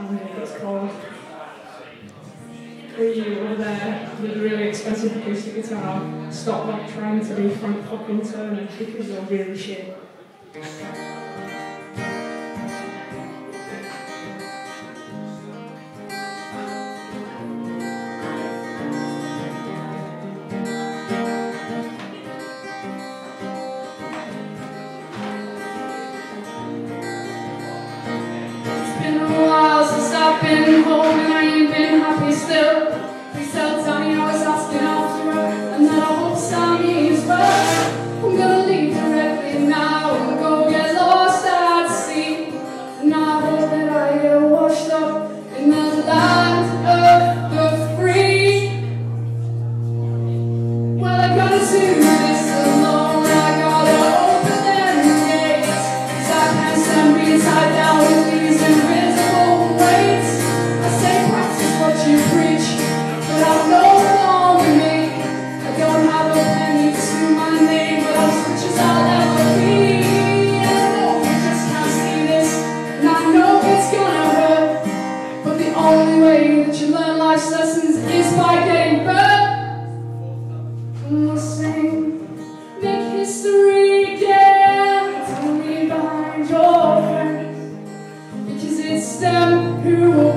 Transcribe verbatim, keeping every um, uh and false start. Oh my god, it's cold. We were there with a really expensive acoustic guitar. Stop like trying to do Frank Fucking Turner because they're really shit. Been home and I ain't been happy still. Please tell Danny I was asking after her, and that I hope Sammy is well. I'm gonna leave directly now and go get lost at sea. And I hope that I get washed up in the land of the free. Well, I gotta do this alone. I gotta open them gates, 'cause I can't stand being tied down with these invisible. You preach, but I'm no longer me. I don't have a penny to my name, but I'm as rich as I'll ever be. I know you just can't see this, and I know it's gonna hurt, but the only way that you learn life's lessons is by getting burnt. And we'll sing, make history again. Don't leave behind your friends, because it's them who will